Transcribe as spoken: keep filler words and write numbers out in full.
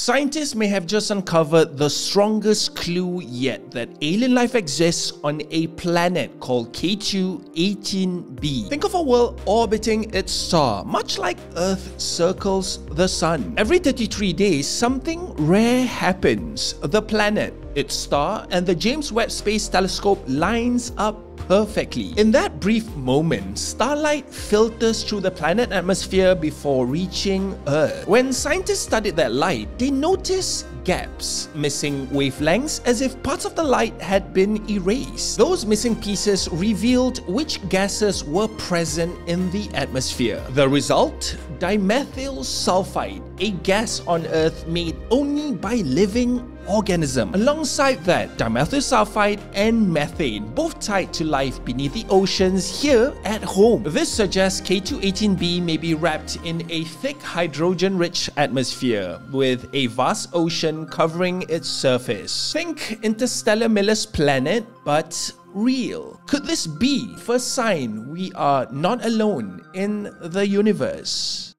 Scientists may have just uncovered the strongest clue yet that alien life exists on a planet called K two eighteen b. Think of a world orbiting its star, much like Earth circles the sun. Every thirty-three days, something rare happens. The planet, its star, and the James Webb Space Telescope lines up perfectly. In that brief moment, starlight filters through the planet's atmosphere before reaching Earth. When scientists studied that light, they noticed gaps, missing wavelengths, as if parts of the light had been erased. Those missing pieces revealed which gases were present in the atmosphere. The result? Dimethyl sulfide, a gas on Earth made only by living organism. Alongside that, dimethyl sulfide and methane, both tied to life beneath the oceans here at home. This suggests K two eighteen b may be wrapped in a thick hydrogen-rich atmosphere with a vast ocean covering its surface. Think Interstellar Miller's planet, but real. Could this be the first sign we are not alone in the universe?